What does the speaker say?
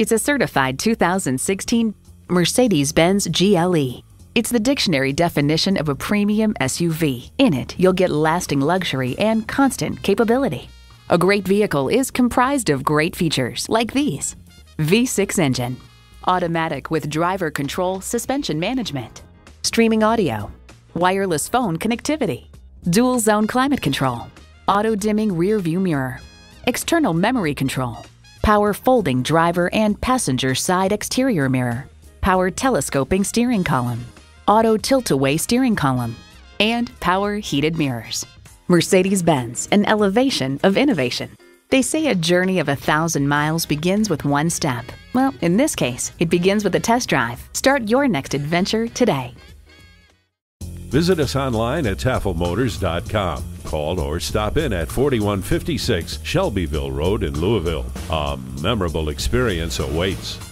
It's a certified 2016 Mercedes-Benz GLE. It's the dictionary definition of a premium SUV. In it, you'll get lasting luxury and constant capability. A great vehicle is comprised of great features like these: V6 engine, automatic with driver control suspension management, streaming audio, wireless phone connectivity, dual zone climate control, auto dimming rear view mirror, external memory control, power folding driver and passenger side exterior mirror, power telescoping steering column, auto tilt-away steering column, and power heated mirrors. Mercedes-Benz, an elevation of innovation. They say a journey of 1,000 miles begins with one step. Well, in this case, it begins with a test drive. Start your next adventure today. Visit us online at tafelmotors.com. Call or stop in at 4156 Shelbyville Road in Louisville. A memorable experience awaits.